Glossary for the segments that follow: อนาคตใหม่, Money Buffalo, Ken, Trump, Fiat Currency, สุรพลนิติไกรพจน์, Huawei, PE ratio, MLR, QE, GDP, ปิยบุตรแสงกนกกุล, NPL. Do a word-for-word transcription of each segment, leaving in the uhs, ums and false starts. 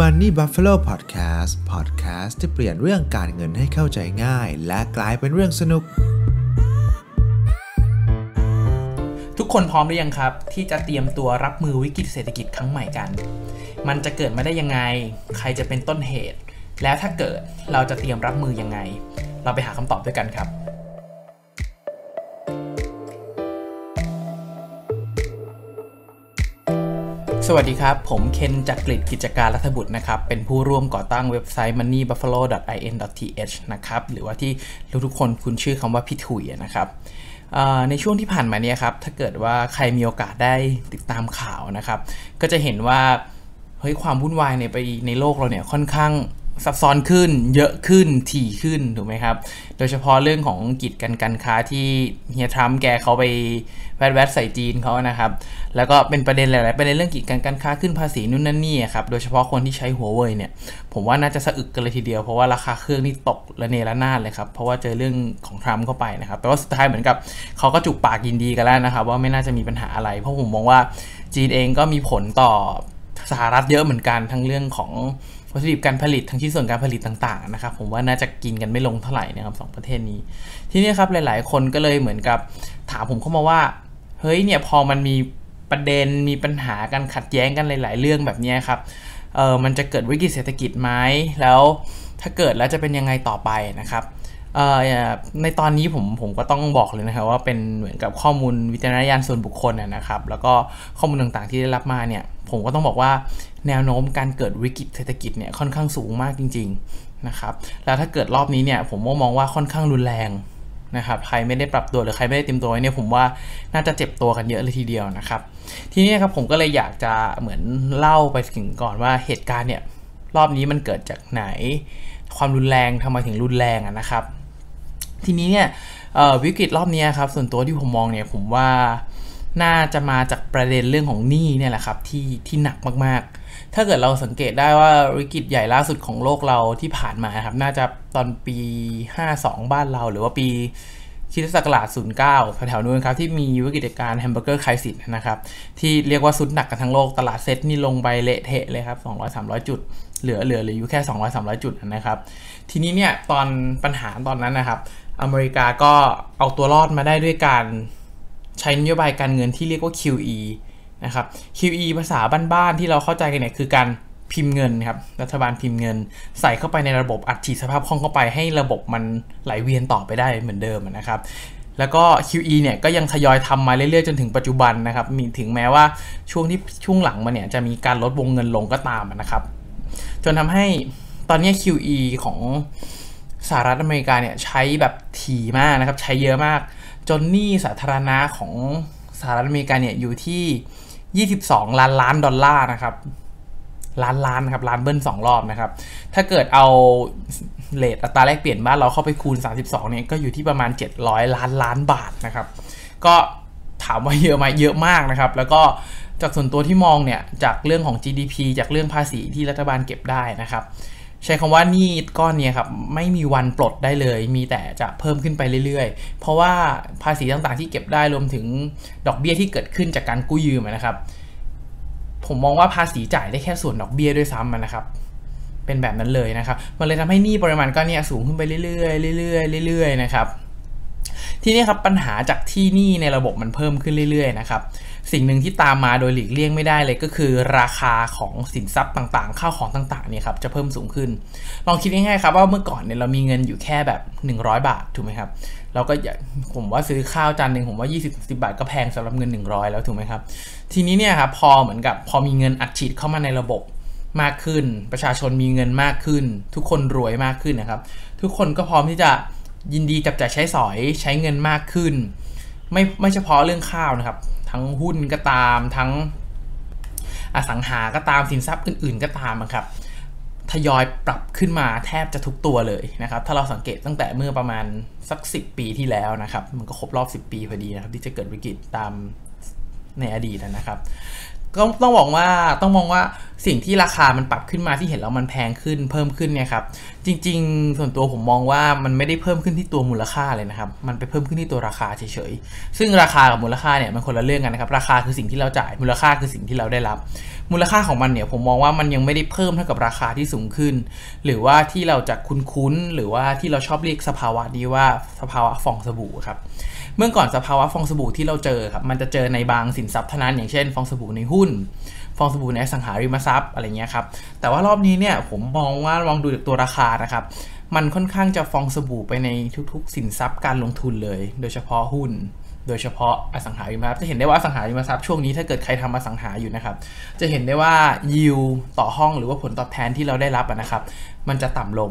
Money Buffalo Podcast Podcast ที่เปลี่ยนเรื่องการเงินให้เข้าใจง่ายและกลายเป็นเรื่องสนุกทุกคนพร้อมหรือยังครับที่จะเตรียมตัวรับมือวิกฤตเศรษฐกิจครั้งใหม่กันมันจะเกิดมาได้ยังไงใครจะเป็นต้นเหตุแล้วถ้าเกิดเราจะเตรียมรับมือยังไงเราไปหาคำตอบด้วยกันครับสวัสดีครับผมเคนจากกฤษกิจการรัฐบุตรนะครับเป็นผู้ร่วมก่อตั้งเว็บไซต์ moneybuffalo.ไอ เอ็น ที เอช นะครับหรือว่าที่ทุกคนคุ้นชื่อคำว่าพี่ถุยนะครับในช่วงที่ผ่านมาเนี่ยครับถ้าเกิดว่าใครมีโอกาสได้ติดตามข่าวนะครับก็จะเห็นว่าเฮ้ยความวุ่นวายในไปในโลกเราเนี่ยค่อนข้างซับซ้อนขึ้นเยอะขึ้นถี่ขึ้นถูกไหมครับโดยเฉพาะเรื่องของกิจการการค้าที่เฮียทรัมป์แกเขาไปแวดๆใส่จีนเขานะครับแล้วก็เป็นประเด็นหลายๆประเด็นเรื่องกิจการการค้าขึ้นภาษีนู่นนั่นนี่ครับโดยเฉพาะคนที่ใช้หัวเว่ยเนี่ยผมว่าน่าจะสะอึกกันเลยทีเดียวเพราะว่าราคาเครื่องนี่ตกระเนระนาดเลยครับเพราะว่าเจอเรื่องของทรัมป์เข้าไปนะครับแต่ว่าสุดท้ายเหมือนกับเขาก็จุกปากยินดีกันแล้วนะครับว่าไม่น่าจะมีปัญหาอะไรเพราะผมมองว่าจีนเองก็มีผลต่อสหรัฐเยอะเหมือนกันทั้งเรื่องของวัตถุดิบการผลิตทั้งชิ้นส่วนการผลิตต่างๆนะครับผมว่าน่าจะกินกันไม่ลงเท่าไหร่นะครับสองประเทศนี้ที่นี่ครับหลายๆคนก็เลยเหมือนกับถามผมเข้ามาว่าเฮ้ยเนี่ยพอมันมีประเด็นมีปัญหากันขัดแย้งกันหลายๆเรื่องแบบนี้ครับเออมันจะเกิดวิกฤตเศรษฐกิจไหมแล้วถ้าเกิดแล้วจะเป็นยังไงต่อไปนะครับเออในตอนนี้ผมผมก็ต้องบอกเลยนะครับว่าเป็นเหมือนกับข้อมูลวิจารณญาณส่วนบุคคลนะครับแล้วก็ข้อมูลต่างๆที่ได้รับมาเนี่ยผมก็ต้องบอกว่าแนวโน้มการเกิดวิกฤตเศรษฐกิจเนี่ยค่อนข้างสูงมากจริงๆนะครับแล้วถ้าเกิดรอบนี้เนี่ยผมมองว่าค่อนข้างรุนแรงนะครับใครไม่ได้ปรับตัวหรือใครไม่ได้เตรียมตัวเนี่ยผมว่าน่าจะเจ็บตัวกันเยอะเลยทีเดียวนะครับทีนี้ครับผมก็เลยอยากจะเหมือนเล่าไปถึงก่อนว่าเหตุการณ์เนี่ยรอบนี้มันเกิดจากไหนความรุนแรงทำไมถึงรุนแรงนะครับทีนี้เนี่ยวิกฤตรอบนี้ครับส่วนตัวที่ผมมองเนี่ยผมว่าน่าจะมาจากประเด็นเรื่องของหนี้เนี่ยแหละครับที่ที่หนักมากๆถ้าเกิดเราสังเกตได้ว่าวิกฤตใหญ่ล่าสุดของโลกเราที่ผ่านมาครับน่าจะตอนปีห้าสองบ้านเราหรือว่าปีคริสตศักราชศูนย์เก้าแถวๆนู้นครับที่มีวิกฤตการณ์แฮมเบอร์เกอร์ไครซิสนะครับที่เรียกว่าสุดหนักกันทั้งโลกตลาดเซ็ตนี่ลงไปเละเทะเลยครับ สองร้อยสามร้อย จุดเหลือเหลืออยู่แค่ สองร้อยสามร้อย จุดนะครับทีนี้เนี่ยตอนปัญหาตอนนั้นนะครับอเมริกาก็เอาตัวรอดมาได้ด้วยการใช้นโยบายการเงินที่เรียกว่า คิว อี นะครับ คิว อี ภาษาบ้านๆที่เราเข้าใจกันเนี่ยคือการพิมพ์เงินครับรัฐบาลพิมพ์เงินใส่เข้าไปในระบบอัดฉีดสภาพคล่องเข้าไปให้ระบบมันไหลเวียนต่อไปได้เหมือนเดิมนะครับแล้วก็ คิว อี เนี่ยก็ยังทยอยทำมาเรื่อยๆจนถึงปัจจุบันนะครับมีถึงแม้ว่าช่วงที่ช่วงหลังมาเนี่ยจะมีการลดวงเงินลงก็ตามนะครับจนทำให้ตอนนี้ คิว อี ของสหรัฐอเมริกาเนี่ยใช้แบบถี่มากนะครับใช้เยอะมากจนหนี้สาธารณะของสหรัฐอเมริกาเนี่ยอยู่ที่ยี่สิบสองล้านล้านดอลลาร์นะครับล้านล้านครับล้านเบิ้ลสองรอบนะครับถ้าเกิดเอาเรทอัตราแลกเปลี่ยนบ้านเราเข้าไปคูณสามสิบสองเนี่ยก็อยู่ที่ประมาณเจ็ดร้อยล้านล้านบาทนะครับก็ถามว่าเยอะไหมเยอะมากนะครับแล้วก็จากส่วนตัวที่มองเนี่ยจากเรื่องของ จี ดี พี จากเรื่องภาษีที่รัฐบาลเก็บได้นะครับใช้คำว่าหนี้ก้อนนี้ครับไม่มีวันปลดได้เลยมีแต่จะเพิ่มขึ้นไปเรื่อยๆเพราะว่าภาษีต่างๆที่เก็บได้รวมถึงดอกเบี้ยที่เกิดขึ้นจากการกู้ยืมนะครับผมมองว่าภาษีจ่ายได้แค่ส่วนดอกเบี้ยด้วยซ้ำนะครับเป็นแบบนั้นเลยนะครับมันเลยทำให้หนี้ปริมาณก้อนนี้สูงขึ้นไปเรื่อยๆเรื่อยๆเรื่อยๆนะครับทีนี้ครับปัญหาจากที่หนี้ในระบบมันเพิ่มขึ้นเรื่อยๆนะครับสิ่งหนึ่งที่ตามมาโดยหลีกเลี่ยงไม่ได้เลยก็คือราคาของสินทรัพย์ต่างๆข้าวของต่างๆเนี่ยครับจะเพิ่มสูงขึ้นลองคิดง่ายๆครับว่าเมื่อก่อนเนี่ยเรามีเงินอยู่แค่แบบหนึ่งร้อยบาทถูกไหมครับเราก็ผมว่าซื้อข้าวจานหนึ่งผมว่ายี่สิบ สิบบาทก็แพงสำหรับเงินหนึ่งร้อยแล้วถูกไหมครับทีนี้เนี่ยครับพอเหมือนกับพอมีเงินอัดฉีดเข้ามาในระบบมากขึ้นประชาชนมีเงินมากขึ้นทุกคนรวยมากขึ้นนะครับทุกคนก็พร้อมที่จะยินดีจับจ่ายใช้สอยใช้เงินมากขึ้นไม่ไม่เฉพาะเรื่องข้าวนะครับทั้งหุ้นก็ตามทั้งอสังหาก็ตามสินทรัพย์อื่นๆก็ตามนะครับทยอยปรับขึ้นมาแทบจะทุกตัวเลยนะครับถ้าเราสังเกตตั้งแต่เมื่อประมาณสักสิบปีที่แล้วนะครับมันก็ครบรอบสิบปีพอดีนะครับที่จะเกิดวิกฤตตามในอดีตนะครับก็ต้องบอกว่าต้องมองว่าสิ่งที่ราคามันปรับขึ้นมาที่เห็นแล้วมันแพงขึ้นเพิ่มขึ้นเนี่ยครับจริงๆส่วนตัวผมมองว่ามันไม่ได้เพิ่มขึ้นที่ตัวมูลค่าเลยนะครับมันไปเพิ่มขึ้นที่ตัวราคาเฉยๆซึ่งราคากับมูลค่าเนี่ยมันคนละเรื่องกันนะครับราคาคือสิ่งที่เราจ่ายมูลค่าคือสิ่งที่เราได้รับ มูลค่าของมันเนี่ยผมมองว่ามันยังไม่ได้เพิ่มเท่ากับราคาที่สูงขึ้นหรือว่าที่เราจะคุ้นๆหรือว่าที่เราชอบเรียกสภาวะนี้ว่าสภาวะฟองสบู่ครับเมื่อก่อนสภาวะฟองสบู่ที่เราเจอครับมันจะเจอในบางสินทรัพย์เท่านั้นอย่างเช่นฟองสบู่ในหุ้นฟองสบู่ในอสังหาริมทรัพย์อะไรเงี้ยครับแต่ว่ารอบนี้เนี่ยผมมองว่าลองดูจากตัวราคานะครับมันค่อนข้างจะฟองสบู่ไปในทุกๆสินทรัพย์การลงทุนเลยโดยเฉพาะหุ้นโดยเฉพาะอสังหาริมทรัพย์จะเห็นได้ว่าอสังหาริมทรัพย์ช่วงนี้ถ้าเกิดใครทำอสังหาอยู่นะครับจะเห็นได้ว่ายิวต่อห้องหรือว่าผลตอบแทนที่เราได้รับนะครับมันจะต่ำลง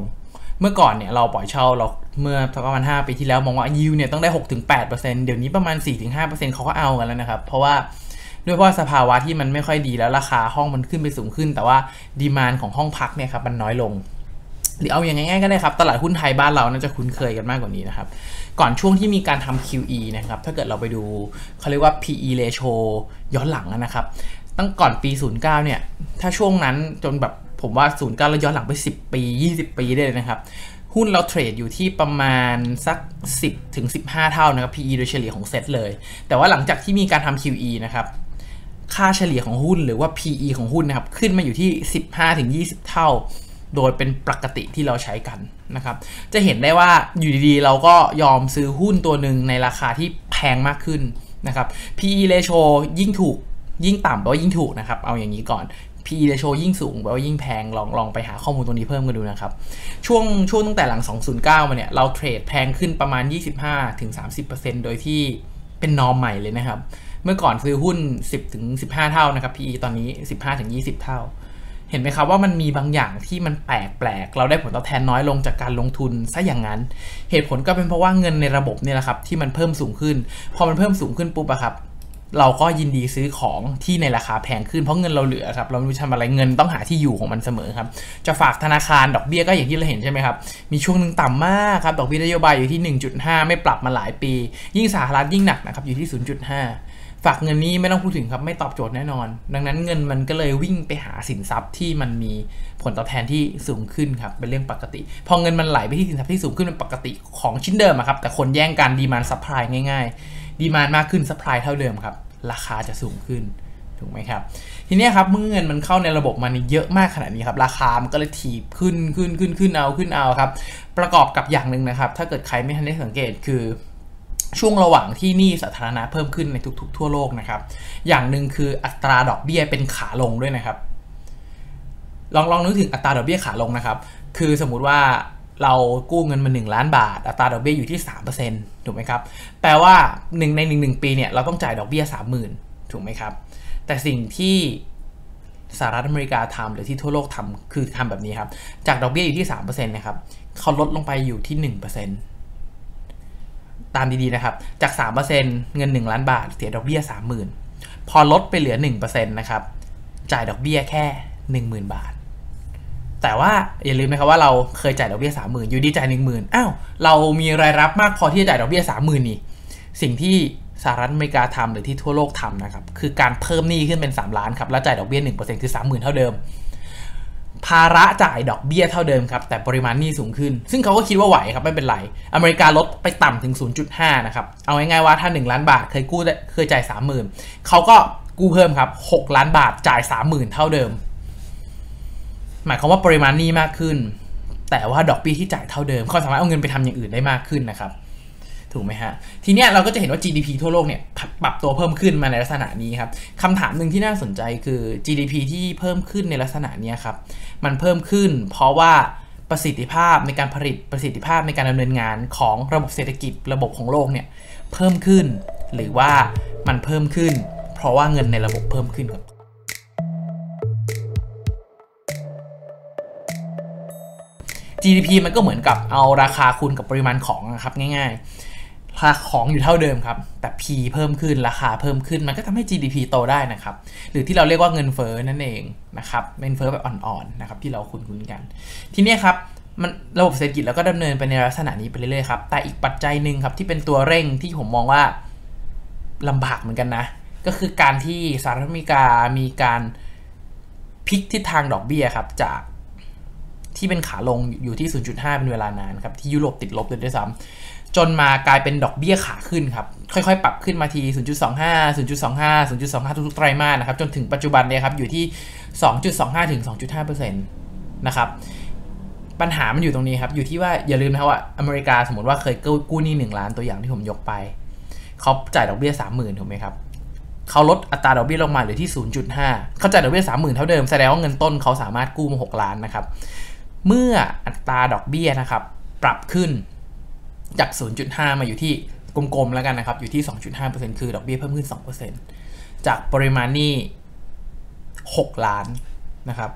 เมื่อก่อนเนี่ยเราปล่อยเช่าเราเมื่อประมาณห้าปีที่แล้วมองว่ายิวเนี่ยต้องได้ หกถึงแปดเปอร์เซ็นต์ เดี๋ยวนี้ประมาณ สี่ถึงห้าเปอร์เซ็นต์ เขาก็เอากันแล้วนะครับเพราะว่าด้วยเพราะสภาวะที่มันไม่ค่อยดีแล้วราคาห้องมันขึ้นไปสูงขึ้นแต่ว่าดีมานด์ของห้องพักเนี่ยครับมันน้อยลงหรือเอาอย่างง่ายๆก็ได้ครับตลาดหุ้นไทยบ้านเราน่าจะคุ้นเคยกันมากกว่านี้นะครับก่อนช่วงที่มีการทำ คิว อี นะครับถ้าเกิดเราไปดูเขาเรียกว่า พี อี ratio ย้อนหลังนะครับตั้งก่อนปีศูนย์เก้าเนี่ยถ้าช่วงนั้นจนแบบผมว่าศูนย์เก้าแล้วย้อนหลังไปสิบปียี่สิบปีได้เลยนะครับหุ้นเราเทรดอยู่ที่ประมาณสักสิบถึงสิบห้าเท่านะครับ พี อี โดยเฉลี่ยของเซตเลยแต่ว่าหลังจากที่มีการทำ คิว อี นะครับค่าเฉลี่ยของหุ้นหรือว่า พี อี ของหุ้นนะครับขึ้นมาอยู่ที่ สิบห้าถึงยี่สิบ เท่าโดยเป็นปกติที่เราใช้กันนะครับจะเห็นได้ว่าอยู่ดีๆเราก็ยอมซื้อหุ้นตัวหนึ่งในราคาที่แพงมากขึ้นนะครับ พี อี ratio ยิ่งถูกยิ่งต่ำแปลว่ายิ่งถูกนะครับเอาอย่างนี้ก่อน พี อี ratio ยิ่งสูงแปลว่ายิ่งแพงลองลองไปหาข้อมูลตรงนี้เพิ่มกันดูนะครับช่วงช่วงตั้งแต่หลังสองศูนย์เก้ามาเนี่ยเราเทรดแพงขึ้นประมาณ ยี่สิบห้าถึงสามสิบเปอร์เซ็นต์ โดยที่เป็นนอร์มใหม่เลยนะครับเมื่อก่อนซื้อหุ้น สิบถึงสิบห้า เท่านะครับ พี อี ตอนนี้ สิบห้าถึงยี่สิบ เท่าเห็นไหมครับว่ามันมีบางอย่างที่มันแปลกแปลกเราได้ผลตอบแทนน้อยลงจากการลงทุนซะอย่างนั้นเหตุผลก็เป็นเพราะว่าเงินในระบบเนี่ยแหละครับที่มันเพิ่มสูงขึ้นพอมันเพิ่มสูงขึ้นปุ๊บอะครับเราก็ยินดีซื้อของที่ในราคาแพงขึ้นเพราะเงินเราเหลือครับเราไม่รู้ทำอะไรเงินต้องหาที่อยู่ของมันเสมอครับจะฝากธนาคารดอกเบี้ยก็อย่างที่เราเห็นใช่ไหมครับมีช่วงหนึ่งต่ำมากครับดอกเบี้ยนโยบายอยู่ที่ หนึ่งจุดห้า ไม่ปรับมาหลายปียิ่งสหรัฐยิ่งหนักนะครับอยู่ที่ ศูนย์จุดห้าฝากเงินนี้ไม่ต้องพูดถึงครับไม่ตอบโจทย์แน่นอนดังนั้นเงินมันก็เลยวิ่งไปหาสินทรัพย์ที่มันมีผลตอบแทนที่สูงขึ้นครับเป็นเรื่องปกติพอเงินมันไหลไปที่สินทรัพย์ที่สูงขึ้นเป็นปกติของชิ้นเดิมครับแต่คนแย่งกันดีมานด์ซัพพลายง่ายๆดีมานด์มากขึ้นซัพพลายเท่าเดิมครับราคาจะสูงขึ้นถูกไหมครับทีนี้ครับเมื่อเงินมันเข้าในระบบมันเยอะมากขนาดนี้ครับราคามันก็เลยถีบขึ้นขึ้นขึ้นขึ้นเอาขึ้นเอาครับประกอบกับอย่างหนึ่งนะครับถ้าเกิดใครไม่ทันได้สังเกตคือช่วงระหว่างที่หนี้สาธารณะเพิ่มขึ้นในทุกๆทั่วโลกนะครับอย่างหนึ่งคืออัตราดอกเบี้ยเป็นขาลงด้วยนะครับลองลองนึกถึงอัตราดอกเบี้ยขาลงนะครับคือสมมุติว่าเรากู้เงินมาหนึ่งล้านบาทอัตราดอกเบี้ยอยู่ที่ สามเปอร์เซ็นต์ ถูกไหมครับแปลว่าหนึ่งในหนึ่งปีเนี่ยเราต้องจ่ายดอกเบี้ย สามหมื่น ถูกไหมครับแต่สิ่งที่สหรัฐอเมริกาทำหรือที่ทั่วโลกทำคือทำแบบนี้ครับจากดอกเบี้ยอยู่ที่ สามเปอร์เซ็นต์ นะครับเขาลดลงไปอยู่ที่ หนึ่งเปอร์เซ็นต์ตามดีๆนะครับจาก สามเปอร์เซ็นต์ เงินหนึ่งล้านบาทเสียดอกเบี้ย สามหมื่น พอลดไปเหลือ หนึ่งเปอร์เซ็นต์ นะครับจ่ายดอกเบี้ยแค่ หนึ่งหมื่นบาทแต่ว่าอย่าลืมนะครับว่าเราเคยจ่ายดอกเบี้ย สามหมื่น อยู่ดีจ่าย หนึ่งหมื่น อ้าวเรามีรายรับมากพอที่จะจ่ายดอกเบี้ย สามหมื่น นี่สิ่งที่สหรัฐอเมริกาทำหรือที่ทั่วโลกทำนะครับคือการเพิ่มหนี้ขึ้นเป็นสามล้านครับแล้วจ่ายดอกเบี้ย หนึ่งเปอร์เซ็นต์ คือ สามหมื่น เท่าเดิมภาระจ่ายดอกเบี้ยเท่าเดิมครับแต่ปริมาณหนี้สูงขึ้นซึ่งเขาก็คิดว่าไหวครับไม่เป็นไรอเมริกาลดไปต่ำถึง ศูนย์จุดห้า นะครับเอาง่ายๆว่าถ้าหนึ่งล้านบาทเคยกู้เคยจ่าย สามหมื่น เขาก็กู้เพิ่มครับหกล้านบาทจ่าย สามหมื่น เท่าเดิมหมายความว่าปริมาณหนี้มากขึ้นแต่ว่าดอกเบี้ยที่จ่ายเท่าเดิมเขาสามารถเอาเงินไปทำอย่างอื่นได้มากขึ้นนะครับถูกไหมฮะทีเนี้ยเราก็จะเห็นว่า จี ดี พี ทั่วโลกเนี่ยปรับตัวเพิ่มขึ้นมาในลักษณะนี้ครับคำถามหนึ่งที่น่าสนใจคือ จี ดี พี ที่เพิ่มขึ้นในลักษณะนี้ครับมันเพิ่มขึ้นเพราะว่าประสิทธิภาพในการผลิตประสิทธิภาพในการดำเนินงานของระบบเศรษฐกิจระบบของโลกเนี่ยเพิ่มขึ้นหรือว่ามันเพิ่มขึ้นเพราะว่าเงินในระบบเพิ่มขึ้นครับจี ดี พี มันก็เหมือนกับเอาราคาคูณกับปริมาณของนะครับง่ายๆราคาของอยู่เท่าเดิมครับแต่ P เพิ่มขึ้นราคาเพิ่มขึ้นมันก็ทำให้ จี ดี พี โตได้นะครับหรือที่เราเรียกว่าเงินเฟ้อนั่นเองนะครับเงินเฟ้อแบบอ่อนๆนะครับที่เราคุ้นๆกันทีนี้ครับมันระบบเศรษฐกิจแล้วก็ดำเนินไปในลักษณะนี้ไปเรื่อยๆครับแต่อีกปัจจัยหนึ่งครับที่เป็นตัวเร่งที่ผมมองว่าลำบากเหมือนกันนะก็คือการที่สหรัฐอเมริกามีการพลิกทิศทางดอกเบี้ยครับจากที่เป็นขาลงอยู่ที่ ศูนย์จุดห้า เป็นเวลานานครับที่ยุโรปติดลบเลยด้วยซ้ จนมากลายเป็นดอกเบี้ยขาขึ้นครับค่อยๆปรับขึ้นมาที ศูนย์จุดสองห้า ศูนย์จุดสองห้า ศูนย์จุดสองห้า ทุกๆไตรมาสนะครับจนถึงปัจจุบันเนี่ยครับอยู่ที่ สองจุดสองห้า ถึง สองจุดห้าเปอร์เซ็นต์ นะครับปัญหามันอยู่ตรงนี้ครับอยู่ที่ว่าอย่าลืมนะครับว่าอเมริกาสมมติว่าเคยกู้หนี้หนึ่งล้านตัวอย่างที่ผมยกไปเขาจ่ายดอกเบี้ย สามหมื่น ถูกไหมครับเขาลดอัตราดอกเบี้ยลงมาเหลือที่ ศูนย์จุดห้า เขาจ่ายดอกเบี้ย สามหมื่น เท่าเดิมแสดงว่าเงินต้นเขาสามารถกู้มาหกล้านนะครับเมื่ออัตราดอกเบี้ยนะครับปรับขึ้นจาก ศูนย์จุดห้า มาอยู่ที่กลมๆแล้วกันนะครับอยู่ที่ สองจุดห้าเปอร์เซ็นต์ คือดอกเบี้ยเพิ่มขึ้น สองเปอร์เซ็นต์ จากปริมาณหนี้หกล้านนะครั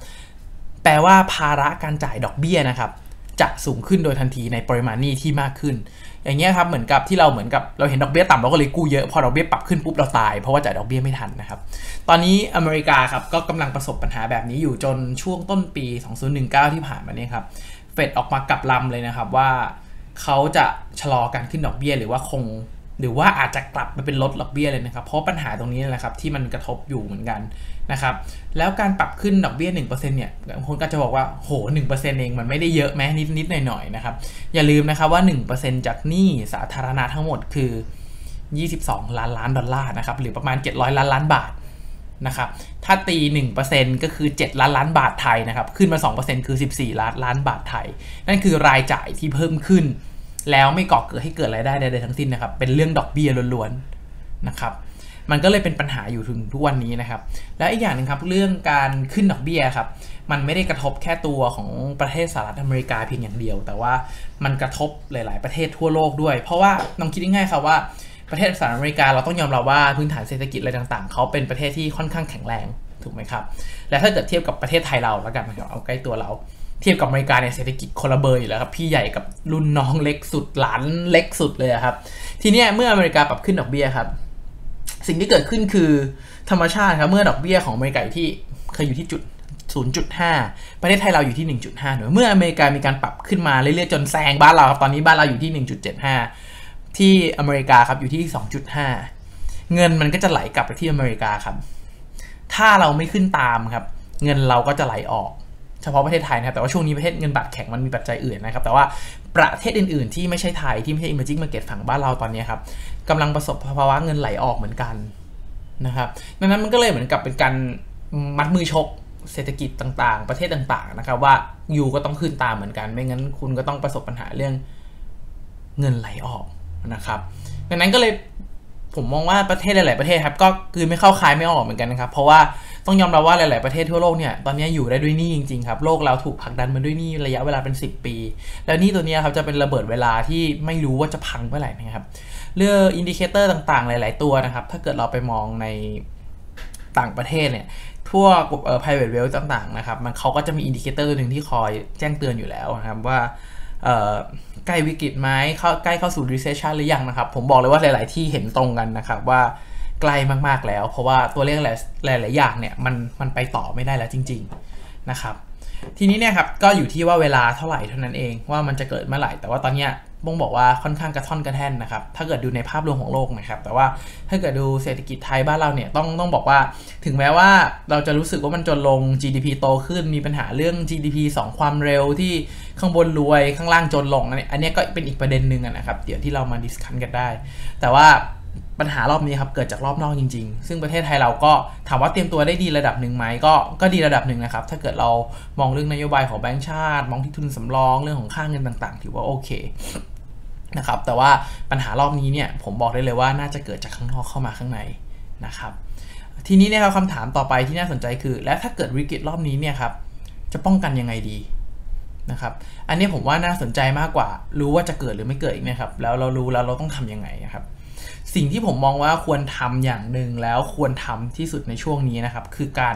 บแปลว่าภาระการจ่ายดอกเบี้ยนะครับจะสูงขึ้นโดยทันทีในปริมาณหนี้ที่มากขึ้นอย่างเงี้ยครับเหมือนกับที่เราเหมือนกับเราเห็นดอกเบี้ยต่ำเราก็เลยกู้เยอะพอดอกเบี้ยปรับขึ้นปุ๊บเราตายเพราะว่าจ่ายดอกเบี้ยไม่ทันนะครับตอนนี้อเมริกาครับก็กำลังประสบปัญหาแบบนี้อยู่จนช่วงต้นปีสองพันสิบเก้าที่ผ่านมาเนี่ยครับเฟดออกมากลับลำเลยนะครับว่าเขาจะชะลอการขึ้นดอกเบี้ยหรือว่าคงหรือว่าอาจจะกลับมาเป็นลดดอกเบี้ยเลยนะครับเพราะปัญหาตรงนี้แหละครับที่มันกระทบอยู่เหมือนกันนะครับแล้วการปรับขึ้นดอกเบี้ย หนึ่งเปอร์เซ็นต์ เนี่ยบางคนก็จะบอกว่าโห หนึ่งเปอร์เซ็นต์ เองมันไม่ได้เยอะไหมนิดๆหน่อยๆนะครับอย่าลืมนะครับว่า หนึ่งเปอร์เซ็นต์ จากหนี้สาธารณะทั้งหมดคือยี่สิบสองล้านล้านดอลลาร์นะครับหรือประมาณเจ็ดร้อยล้านล้านบาทนะครับถ้าตี หนึ่งเปอร์เซ็นต์ ก็คือเจ็ดล้านล้านบาทไทยนะครับขึ้นมา สองเปอร์เซ็นต์ คือสิบสี่ล้านล้านบาทไทยนั่นคือรายจ่ายที่เพิ่มขึ้นแล้วไม่ก่อเกิดให้เกิดรายได้ใดๆทั้งสิ้นนะครับเป็นเรื่องดอกเบี้ยล้วนๆนะครับมันก็เลยเป็นปัญหาอยู่ถึงทุกวันนี้นะครับและอีกอย่างนึงครับเรื่องการขึ้นดอกเบี้ยครับมันไม่ได้กระทบแค่ตัวของประเทศสหรัฐอเมริกาเพียงอย่างเดียวแต่ว่ามันกระทบหลายๆประเทศทั่วโลกด้วยเพราะว่าลองคิดง่ายๆครับว่าประเทศสหรัฐอเมริกาเราต้องยอมรับว่าพื้นฐานเศรษฐกิจอะไรต่างๆเขาเป็นประเทศที่ค่อนข้างแข็งแรงถูกไหมครับและถ้าเกิดเทียบกับประเทศไทยเราแล้วกันนะครับเอาใกล้ตัวเราเทียบกับอเมริกาเนี่ยเศรษฐกิจคนละเบอร์อยู่แล้วครับพี่ใหญ่กับรุ่นน้องเล็กสุดหลานเล็กสุดเลยครับทีนี้เมื่ออเมริกาปรับขึ้นดอกเบี้ยครับสิ่งที่เกิดขึ้นคือธรรมชาติครับเมื่อดอกเบี้ยของอเมริกาอยู่ที่เคยอยู่ที่จุด ศูนย์จุดห้า ประเทศไทยเราอยู่ที่ หนึ่งจุดห้า หน่วยเมื่ออเมริกามีการปรับขึ้นมาเรื่อยๆจนแซงบ้านเราครับตอนนี้บ้านเราอยู่ที่ หนึ่งจุดเจ็ดห้า ที่อเมริกาครับอยู่ที่ สองจุดห้า เงินมันก็จะไหลกลับไปที่อเมริกาครับถ้าเราไม่ขึ้นตามครับเงินเราก็จะไหลออกเฉพาะประเทศไทยนะครับแต่ว่าช่วงนี้ประเทศเงินบาทแข็งมันมีปัจจัยอื่นนะครับแต่ว่าประเทศอื่นๆที่ไม่ใช่ไทยที่ไม่ใช่ emerging market ฝั่งบ้านเราตอนนี้ครับกำลังประสบภาวะเงินไหลออกเหมือนกันนะครับดังนั้นมันก็เลยเหมือนกับเป็นการมัดมือชกเศรษฐกิจต่างๆประเทศต่างๆนะครับว่าอยู่ก็ต้องขึ้นตามเหมือนกันไม่งั้นคุณก็ต้องประสบปัญหาเรื่องเงินไหลออกนะครับดังนั้นก็เลยผมมองว่าประเทศหลายๆประเทศครับก็คือไม่เข้าคายไม่ออกเหมือนกันนะครับเพราะว่าต้องยอมรับว่าหลายๆประเทศทั่วโลกเนี่ยตอนนี้อยู่ได้ด้วยหนี้จริงๆครับโลกเราถูกผลักดันมาด้วยหนี้ระยะเวลาเป็นสิบปีแล้วหนี้ตัวนี้ครับจะเป็นระเบิดเวลาที่ไม่รู้ว่าจะพังเมื่อไหร่นะครับเรื่องอินดิเคเตอร์ต่างๆหลายๆตัวนะครับถ้าเกิดเราไปมองในต่างประเทศเนี่ยทั่วเอ่อ private wealth ต่างๆนะครับมันเขาก็จะมีอินดิเคเตอร์ตัวหนึ่งที่คอยแจ้งเตือนอยู่แล้วนะครับว่าใกล้วิกฤตไหมเข้าใกล้เข้าสู่ recession หรือยังนะครับผมบอกเลยว่าหลายๆที่เห็นตรงกันนะครับว่าใกล้มากๆแล้วเพราะว่าตัวเลขหลายๆอย่างเนี่ยมันมันไปต่อไม่ได้แล้วจริงๆนะครับทีนี้เนี่ยครับก็อยู่ที่ว่าเวลาเท่าไหร่เท่านั้นเองว่ามันจะเกิดเมื่อไหร่แต่ว่าตอนเนี้ยบ่งบอกว่าค่อนข้างกระท่อนกระแท่นนะครับถ้าเกิดดูในภาพรวมของโลกนะครับแต่ว่าถ้าเกิดดูเศรษฐกิจไทยบ้านเราเนี่ยต้องต้องบอกว่าถึงแม้ว่าเราจะรู้สึกว่ามันจนลง จี ดี พี โตขึ้นมีปัญหาเรื่อง จี ดี พี สองความเร็วที่ข้างบนรวยข้างล่างจนลงอันนี้ก็เป็นอีกประเด็นหนึ่งนะครับเดี๋ยวที่เรามาดิสคัสกันได้แต่ว่าปัญหารอบนี้ครับเกิดจากรอบนอกจริงๆซึ่งประเทศไทยเราก็ถามว่าเตรียมตัวได้ดีระดับหนึ่งไหมก็ก็ดีระดับหนึ่งนะครับถ้าเกิดเรามองเรื่องนโยบายของแบงก์ชาติมองที่ทุนสำรองเรื่องของค่าเงินต่างๆถือว่าโอเคนะครับแต่ว่าปัญหารอบนี้เนี่ยผมบอกได้เลยว่าน่าจะเกิดจากข้างนอกเข้ามาข้างในนะครับทีนี้เนี่ยครับคำถามต่อไปที่น่าสนใจคือแล้วถ้าเกิดวิกฤตรอบนี้เนี่ยครับจะป้องกันยังไงดีนะครับอันนี้ผมว่าน่าสนใจมากกว่ารู้ว่าจะเกิดหรือไม่เกิดอีกนะครับแล้วเรารู้แล้วเราต้องทำยังไงนะครับสิ่งที่ผมมองว่าควรทำอย่างหนึ่งแล้วควรทำที่สุดในช่วงนี้นะครับคือการ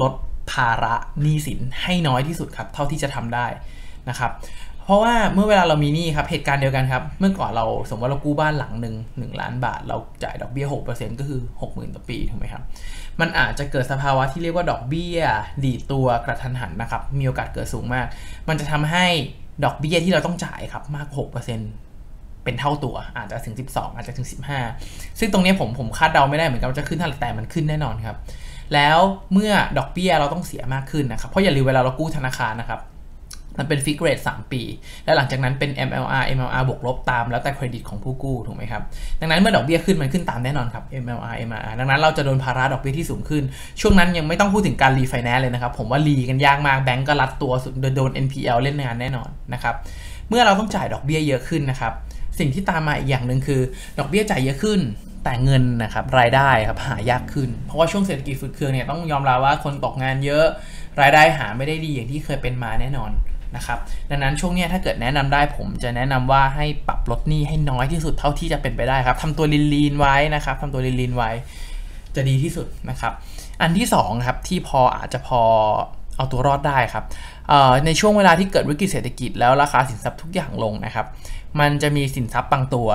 ลดภาระหนี้สินให้น้อยที่สุดครับเท่าที่จะทำได้นะครับเพราะว่าเมื่อเวลาเรามีหนี้ครับเหตุการณ์เดียวกันครับเมื่อก่อนเราสมมติว่าเรากู้บ้านหลังหนึ่งหนึ่งล้านบาทเราจ่ายดอกเบี้ย หกเปอร์เซ็นต์ ก็คือ หกหมื่น ต่อปีถูกไหมครับมันอาจจะเกิดสภาวะที่เรียกว่าดอกเบี้ยดีดตัวกระทันหันนะครับมีโอกาสเกิดสูงมากมันจะทำให้ดอกเบี้ยที่เราต้องจ่ายครับมาก หกเปอร์เซ็นต์เป็นเท่าตัวอาจจะถึงสิบสองอาจจะถึงสิบห้าซึ่งตรงนี้ผมผมคาดเดาไม่ได้เหมือนกันว่าจะขึ้นเท่าไหร่แต่มันขึ้นแน่นอนครับแล้วเมื่อดอกเบี้ยเราต้องเสียมากขึ้นนะครับเพราะอย่าลืมเวลาเรากู้ธนาคารนะครับ มันเป็นฟิกเรทสามปีและหลังจากนั้นเป็น เอ็ม แอล อาร์ เอ็ม แอล อาร์ บวกลบตามแล้วแต่เครดิตของผู้กู้ถูกไหมครับดังนั้นเมื่อดอกเบี้ยขึ้นมันขึ้นตามแน่นอนครับ เอ็ม แอล อาร์ เอ็ม แอล อาร์ ดังนั้นเราจะโดนภาระดอกเบี้ยที่สูงขึ้นช่วงนั้นยังไม่ต้องพูดถึงการรีไฟแนนซ์เลยนะครับผมว่ารีกันยากมากแบงก์ก็รัดตัวโดน เอ็น พี แอล เล่นงานแน่นอนนะครับเมื่อเราต้องจ่ายดอกเบี้ยเยอะขึ้นนะครับสิ่งที่ตามมาอีกอย่างหนึ่งคือดอกเบี้ยจ่ายเยอะขึ้นแต่เงินนะครับรายได้ครับหายากขึ้นเพราะว่าช่วงเศรษฐกิจฝืดเคืองเนี่ยต้องยอมรับว่าคนตกงานเยอะรายได้หาไม่ได้ดีอย่างที่เคยเป็นมาแน่นอนนะครับดังนั้นช่วงนี้ถ้าเกิดแนะนำได้ผมจะแนะนำว่าให้ปรับลดหนี้ให้น้อยที่สุดเท่าที่จะเป็นไปได้ครับทำตัวลีนๆไว้นะครับทำตัวลีนๆไว้จะดีที่สุดนะครับอันที่สองครับที่พออาจจะพอเอาตัวรอดได้ครับในช่วงเวลาที่เกิดวิกฤตเศรษฐกิจแล้วราคาสินทรัพย์ทุกอย่างลงนะครับมันจะมีสินทรัพย์บางตัว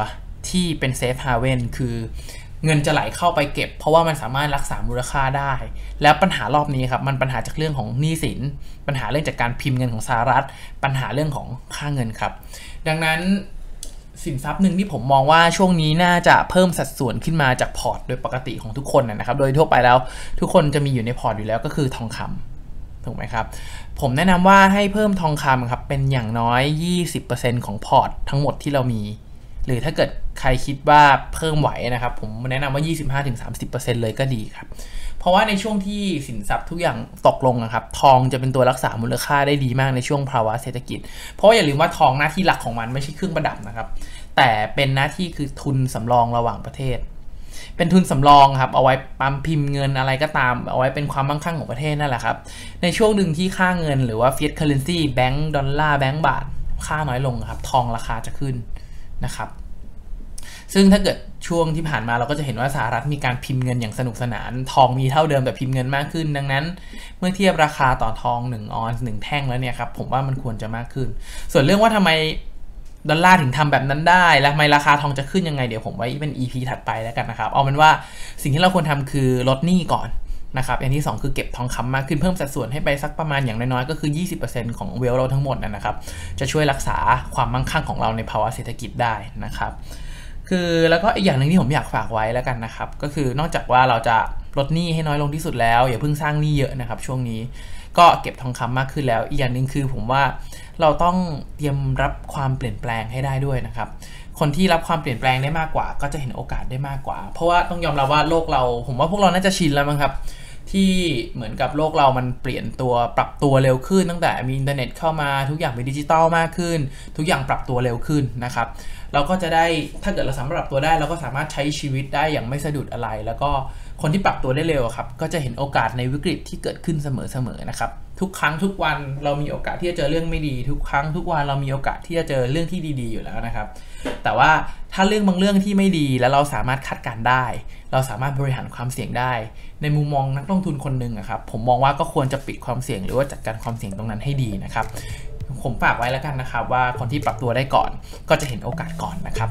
ที่เป็นเซฟฮาเว่นคือเงินจะไหลเข้าไปเก็บเพราะว่ามันสามารถรักษามูลค่าได้แล้วปัญหารอบนี้ครับมันปัญหาจากเรื่องของหนี้สินปัญหาเรื่องจากการพิมพ์เงินของสหรัฐปัญหาเรื่องของค่าเงินครับดังนั้นสินทรัพย์หนึ่งที่ผมมองว่าช่วงนี้น่าจะเพิ่มสัดส่วนขึ้นมาจากพอร์ตโดยปกติของทุกคนนะครับโดยทั่วไปแล้วทุกคนจะมีอยู่ในพอร์ตอยู่แล้วก็คือทองคำถูกไหมครับผมแนะนำว่าให้เพิ่มทองคำครับเป็นอย่างน้อย ยี่สิบเปอร์เซ็นต์ ของพอร์ตทั้งหมดที่เรามีหรือถ้าเกิดใครคิดว่าเพิ่มไหวนะครับผมแนะนำว่า ยี่สิบห้าถึงสามสิบเปอร์เซ็นต์ เลยก็ดีครับเพราะว่าในช่วงที่สินทรัพย์ทุกอย่างตกลงนะครับทองจะเป็นตัวรักษามูลค่าได้ดีมากในช่วงภาวะเศรษฐกิจเพราะอย่าลืมว่าทองหน้าที่หลักของมันไม่ใช่เครื่องประดับนะครับแต่เป็นหน้าที่คือทุนสำรองระหว่างประเทศเป็นทุนสำรองครับเอาไว้ปั๊มพิมพ์เงินอะไรก็ตามเอาไว้เป็นความมั่งคั่งของประเทศนั่นแหละครับในช่วงหนึ่งที่ค่าเงินหรือว่า Fiat Currency แบงก์ดอลลาร์แบงก์บาทค่าน้อยลงครับทองราคาจะขึ้นนะครับซึ่งถ้าเกิดช่วงที่ผ่านมาเราก็จะเห็นว่าสหรัฐมีการพิมพ์เงินอย่างสนุกสนานทองมีเท่าเดิมแต่พิมพ์เงินมากขึ้นดังนั้นเมื่อเทียบราคาต่อทองหนึ่งออนซ์หนึ่งแท่งแล้วเนี่ยครับผมว่ามันควรจะมากขึ้นส่วนเรื่องว่าทำไมดอลลาร์ถึงทำแบบนั้นได้และทำไมราคาทองจะขึ้นยังไงเดี๋ยวผมไว้เป็น อี พี ถัดไปแล้วกันนะครับเอาเป็นว่าสิ่งที่เราควรทำคือลดหนี้ก่อนนะครับอย่างที่สองคือเก็บทองคำมากขึ้นเพิ่มสัดส่วนให้ไปสักประมาณอย่างน้อยๆก็คือ ยี่สิบเปอร์เซ็นต์ ของเวลเราทั้งหมดนะครับจะช่วยรักษาความมั่งคั่งของเราในภาวะเศรษฐกิจได้นะครับคือแล้วก็อีกอย่างหนึ่งที่ผมอยากฝากไว้แล้วกันนะครับก็คือนอกจากว่าเราจะลดหนี้ให้น้อยลงที่สุดแล้วอย่าเพิ่งสร้างหนี้เยอะนะครับช่วงนี้ก็เก็บทองคำมากขึ้นแล้วอีกอย่างหนึ่งคือผมว่าเราต้องเตรียมรับความเปลี่ยนแปลงให้ได้ด้วยนะครับคนที่รับความเปลี่ยนแปลงได้มากกว่าก็จะเห็นโอกาสได้มากกว่าเพราะว่าต้องยอมรับว่าโลกเราผมว่าพวกเราน่าจะชินแล้วมั้งครับที่เหมือนกับโลกเรามันเปลี่ยนตัวปรับตัวเร็วขึ้นตั้งแต่มีอินเทอร์เน็ตเข้ามาทุกอย่างเป็นดิจิตอลมากขึ้นทุกอย่างปรับตัวเร็วขึ้นนะครับเราก็จะได้ถ้าเกิดเราสามารถปรับตัวได้เราก็สามารถใช้ชีวิตได้อย่างไม่สะดุดอะไรแล้วก็คนที่ปรับตัวได้เร็วครับก็จะเห็นโอกาสในวิกฤตที่เกิดขึ้นเสมอๆนะครับทุกครั้งทุกวันเรามีโอกาสที่จะเจอเรื่องไม่ดีทุกครั้งทุกวันเรามีโอกาสที่จะเจอเรื่องที่ดีๆอยู่แล้วนะครับแต่ว่าถ้าเรื่องบางเรื่องที่ไม่ดีแล้วเราสามารถคาดการณ์ได้เราสามารถบริหารความเสี่ยงได้ในมุมมองนักลงทุนคนหนึ่งครับผมมองว่าก็ควรจะปิดความเสี่ยงหรือว่าจัดการความเสี่ยงตรงนั้นให้ดีนะครับผมฝากไว้แล้วกันนะครับว่าคนที่ปรับตัวได้ก่อนก็จะเห็นโอกาสก่อนนะครับ